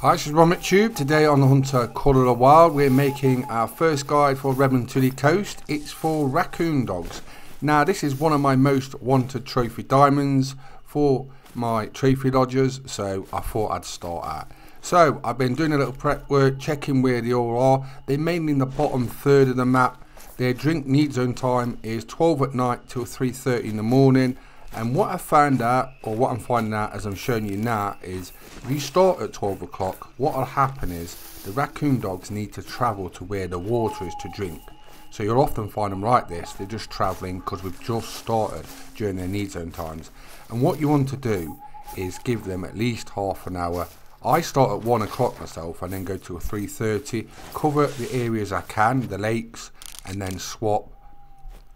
Hi, this is ronMctube. Today on the hunt for Call of the Wild, we're making our first guide for Revontuli Coast. It's for raccoon dogs. Now, this is one of my most wanted trophy diamonds for my trophy lodgers, so I thought I'd start at. So, I've been doing a little prep work, checking where they all are. They're mainly in the bottom third of the map. Their drink need zone time is 12 at night till 3:30 in the morning. And what I found out, or what I'm finding out as I'm showing you now, is if you start at 12 o'clock, what will happen is the raccoon dogs need to travel to where the water is to drink. So you'll often find them like this, they're just travelling because we've just started during their need zone times. And what you want to do is give them at least half an hour. I start at 1 o'clock myself and then go to 3:30, cover the areas I can, the lakes, and then swap,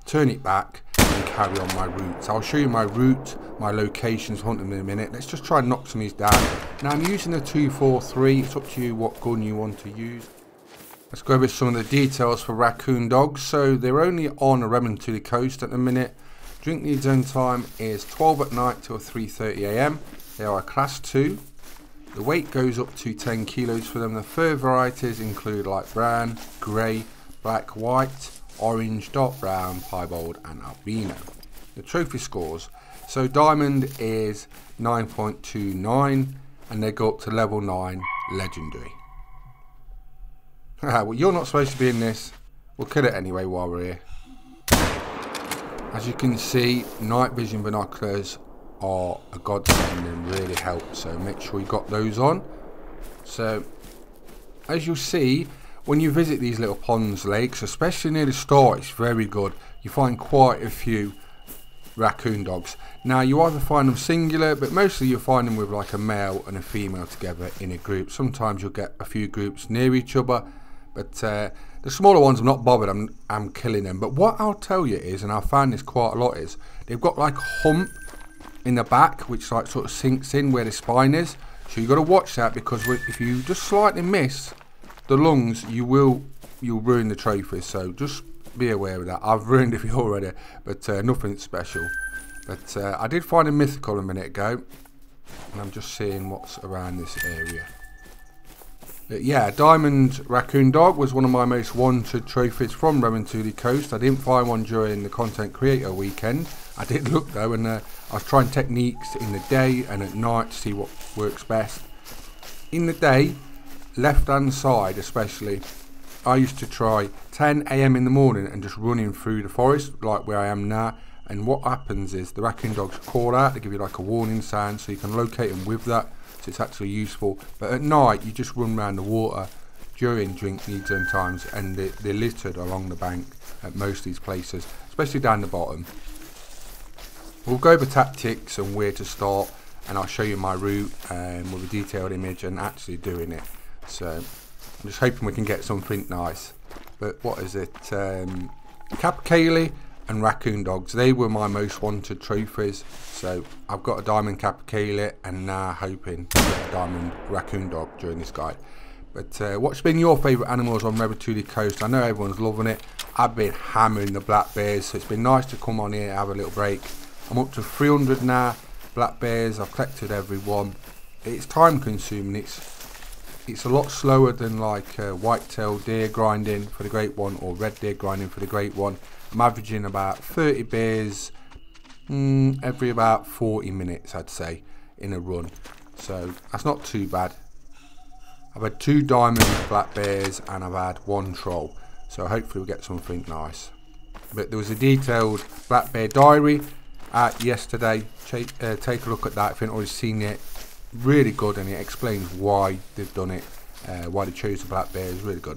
turn it back, and carry on my routes. I'll show you my route, my locations, hunting in a minute. Let's just try and knock some of these down. Now I'm using a 243, it's up to you what gun you want to use. Let's go over some of the details for raccoon dogs. So they're only on a Revontuli Coast at the minute. Drink need zone time is 12 at night till 3:30 a.m. They are a class 2. The weight goes up to 10 kilos for them. The fur varieties include like brown, grey, black, white, orange, dark brown, piebald and albino. The trophy scores, so diamond is 9.29 and they go up to level 9 legendary. Well, you're not supposed to be in this. We'll kill it anyway while we're here. As you can see, night vision binoculars are a godsend and really help, so make sure you got those on. So as you'll see, when you visit these little ponds, lakes, especially near the start, it's very good. You find quite a few raccoon dogs. Now you either find them singular, but mostly you'll find them with like a male and a female together in a group. Sometimes you'll get a few groups near each other, but the smaller ones I'm not bothered, I'm killing them. But what I'll tell you is, and I've found this quite a lot, is they've got like a hump in the back which like sort of sinks in where the spine is. So you've got to watch that, because if you just slightly miss the lungs, you'll ruin the trophy, so just be aware of that. I've ruined it already, but nothing special. But I did find a mythical a minute ago, and I'm just seeing what's around this area. But yeah, diamond raccoon dog was one of my most wanted trophies from Revontuli Coast. I didn't find one during the content creator weekend. I did look though, and I was trying techniques in the day and at night to see what works best. In the day, left hand side especially, I used to try 10 a.m. in the morning and just running through the forest like where I am now, and what happens is the raccoon dogs call out, they give you like a warning sound, so you can locate them with that, so it's actually useful. But at night you just run around the water during drink need zone times, and they're littered along the bank at most of these places, especially down the bottom. We'll go over tactics and where to start, and I'll show you my route with a detailed image and actually doing it. So I'm just hoping we can get something nice. But what is it, capercaillie and raccoon dogs, they were my most wanted trophies, so I've got a diamond capercaillie and now hoping to get a diamond raccoon dog during this guide. But what's been your favourite animals on Revontuli Coast? I know everyone's loving it. I've been hammering the black bears, so it's been nice to come on here and have a little break. I'm up to 300 now black bears. I've collected every one. It's time consuming, it's a lot slower than like white-tailed deer grinding for the great one, or red deer grinding for the great one. I'm averaging about 30 bears every about 40 minutes, I'd say, in a run. So that's not too bad. I've had 2 diamond black bears and I've had 1 troll. So hopefully we'll get something nice. But there was a detailed black bear diary out yesterday. Take a look at that if you haven't already seen it. Really good, and it explains why they've done it, why they chose the black bear. Is really good.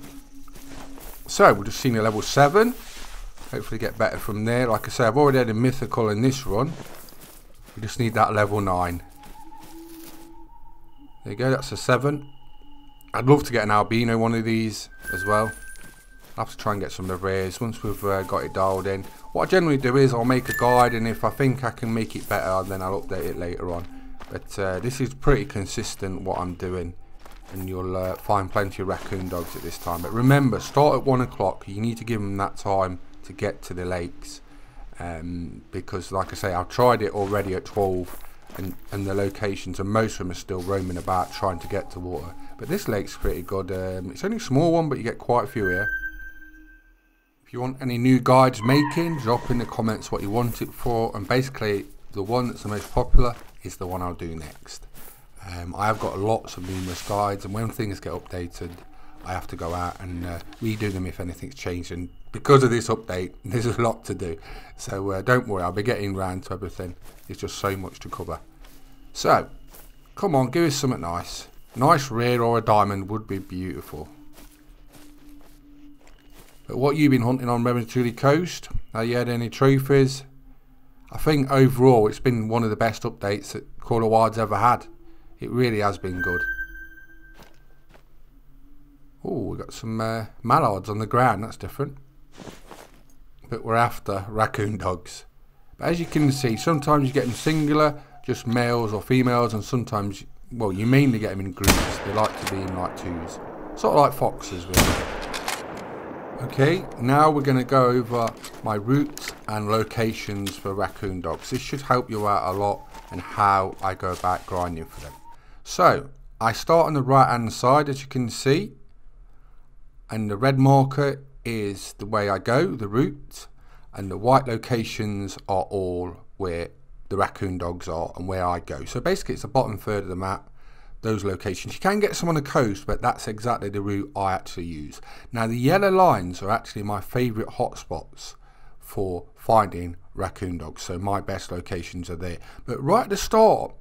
So we've just seen a level 7. Hopefully get better from there. Like I say, I've already had a mythical in this run. We just need that level 9. There you go, that's a 7. I'd love to get an albino one of these as well. I'll have to try and get some of the rares once we've got it dialed in. What I generally do is I'll make a guide, and if I think I can make it better, then I'll update it later on. But this is pretty consistent what I'm doing, and you'll find plenty of raccoon dogs at this time. But remember, start at 1 o'clock. You need to give them that time to get to the lakes, because like I say, I've tried it already at 12 and their locations, and most of them are still roaming about trying to get to water. But this lake's pretty good. It's only a small one, but you get quite a few here. If you want any new guides making, drop in the comments what you want it for, and basically the one that's the most popular is the one I'll do next. I have got lots of numerous guides, and when things get updated I have to go out and redo them if anything's changed, and because of this update there's a lot to do, so don't worry, I'll be getting round to everything. There's just so much to cover. So come on, give us something nice. Nice rare or a diamond would be beautiful. But what you've been hunting on Revontuli Coast? Have you had any trophies? I think overall it's been one of the best updates that Call of the Wild's ever had. It really has been good. Oh, we got some mallards on the ground. That's different. But we're after raccoon dogs. But as you can see, sometimes you get them singular, just males or females, and sometimes, well, you mainly get them in groups. They like to be in like twos, sort of like foxes, really. Okay, now we're going to go over my routes and locations for raccoon dogs. This should help you out a lot and how I go about grinding for them. So I start on the right hand side, as you can see, and the red marker is the way I go, the route, and the white locations are all where the raccoon dogs are and where I go. So basically it's the bottom third of the map, those locations. You can get some on the coast, but that's exactly the route I actually use. Now the yellow lines are actually my favourite hotspots for finding raccoon dogs, so my best locations are there. But right at the start,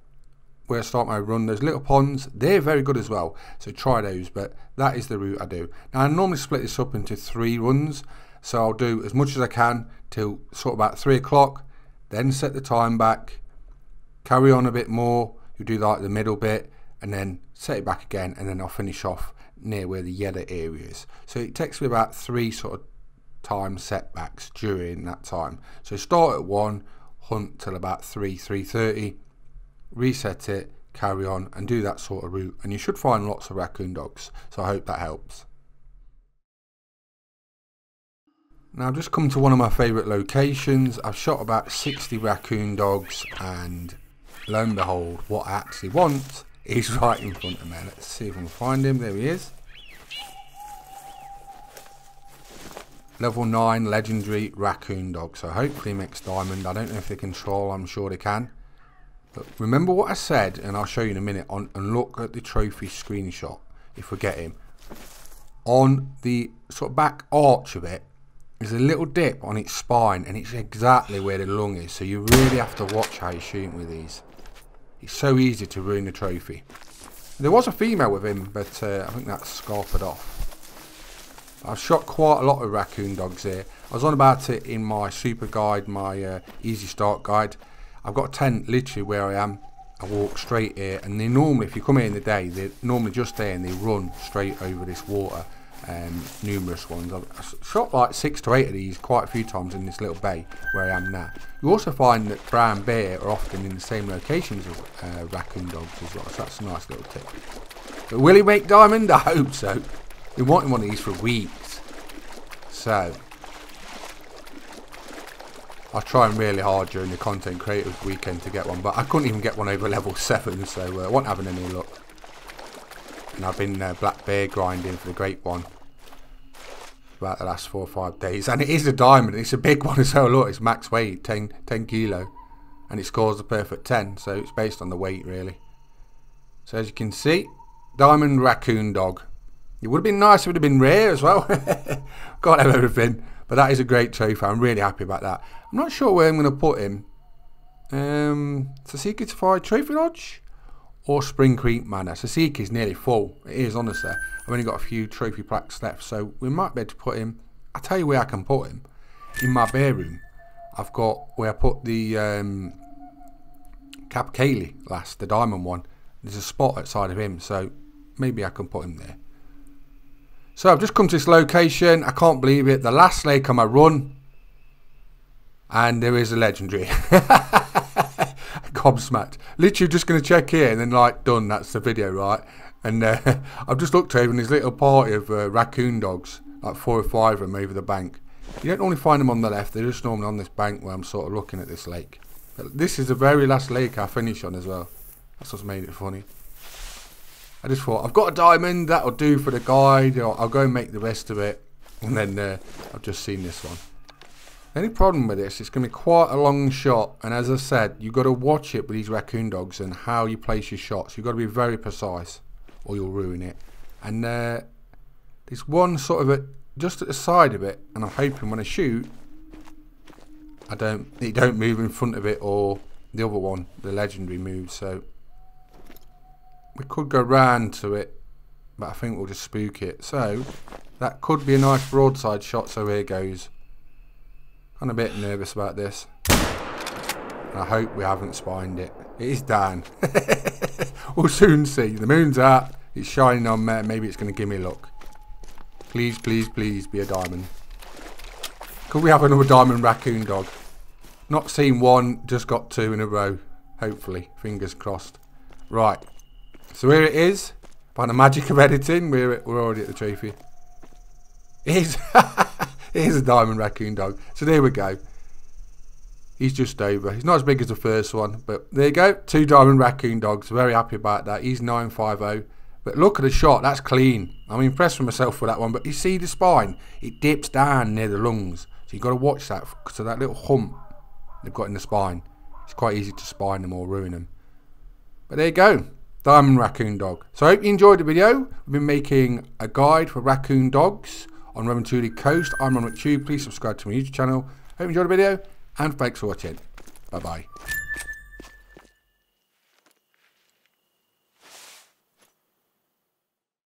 where I start my run, those little ponds, they're very good as well, so try those. But that is the route I do. Now I normally split this up into 3 runs, so I'll do as much as I can till sort of about 3 o'clock, then set the time back, carry on a bit more, you do like the middle bit, and then set it back again, and then I'll finish off near where the yellow area is. So it takes me about 3 sort of time setbacks during that time. So start at 1, hunt till about 3, 3:30, reset it, carry on, and do that sort of route, and you should find lots of raccoon dogs. So I hope that helps. Now I've just come to one of my favourite locations. I've shot about 60 raccoon dogs, and lo and behold, what I actually want is right in front of me. Let's see if I can find him. There he is. Level 9 legendary raccoon dog, so hopefully mixed diamond. I don't know if they can troll, I'm sure they can. But remember what I said, and I'll show you in a minute, and look at the trophy screenshot if we get him. On the sort of back arch of it, there's a little dip on its spine, and it's exactly where the lung is, so you really have to watch how you're shooting with these. It's so easy to ruin the trophy. There was a female with him, but I think that's scarpered off. I've shot quite a lot of raccoon dogs here. I was on about it in my super guide, my easy start guide. I've got a tent literally where I am. I walk straight here, and they normally, if you come here in the day, they're normally just there and they run straight over this water. Numerous ones. I've shot like 6 to 8 of these quite a few times in this little bay where I am now. You also find that brown bear are often in the same locations as raccoon dogs as well, so that's a nice little tip. But will he make diamond? I hope so. Been wanting one of these for weeks. So I was trying really hard during the content creators weekend to get one, but I couldn't even get one over level 7, so I wasn't having any luck. And I've been black bear grinding for the great one about the last 4 or 5 days, and it is a diamond. It's a big one as well. Look, it's max weight, 10 kilo, and it scores the perfect 10, so it's based on the weight really. So as you can see, diamond raccoon dog. It would have been nice if it would have been rare as well. Can't have everything, but that is a great trophy. I'm really happy about that. I'm not sure where I'm going to put him. It's a secretified trophy lodge or Spring Creek Manor. So Seek is nearly full. It is, honestly. I've only got a few trophy plaques left, so we might be able to put him. I'll tell you where I can put him. In my bear room, I've got where I put the Capcaillie last, the diamond one. There's a spot outside of him, so maybe I can put him there. So I've just come to this location. I can't believe it. The last lake on my run, and there is a legendary. Gobsmacked. Literally just going to check here and then like done, that's the video, right? And I've just looked over, and this little party of raccoon dogs, like 4 or 5 of them over the bank. You don't normally find them on the left, they're just normally on this bank where I'm sort of looking at this lake. This is the very last lake I finished on as well. That's what's made it funny. I just thought, I've got a diamond, that'll do for the guide, I'll go and make the rest of it. And then I've just seen this one. The only problem with this, it's going to be quite a long shot. And as I said, you've got to watch it with these raccoon dogs and how you place your shots. You've got to be very precise or you'll ruin it. And there's one sort of just at the side of it, and I'm hoping when I shoot, it don't move in front of it, or the other one, the legendary move. So we could go round to it, but I think we'll just spook it. So that could be a nice broadside shot. So here goes. I'm a bit nervous about this. And I hope we haven't spined it. It is down. We'll soon see. The moon's out. It's shining on there. Maybe it's going to give me luck. Please, please, please be a diamond. Could we have another diamond raccoon dog? Not seen one, just got two in a row. Hopefully, fingers crossed. Right, so here it is. By the magic of editing, we're already at the trophy. It is a diamond raccoon dog. So there we go. He's just over. He's not as big as the first one, but there you go. Two diamond raccoon dogs. Very happy about that. He's 950. But look at the shot. That's clean. I'm impressed with myself for that one. But you see the spine? It dips down near the lungs. So you've got to watch that. So that little hump they've got in the spine, it's quite easy to spine them or ruin them. But there you go. Diamond raccoon dog. So I hope you enjoyed the video. We've been making a guide for raccoon dogs on Revontuli Coast. I'm ronMctube. Please subscribe to my YouTube channel. Hope you enjoyed the video. And thanks for watching. Bye-bye.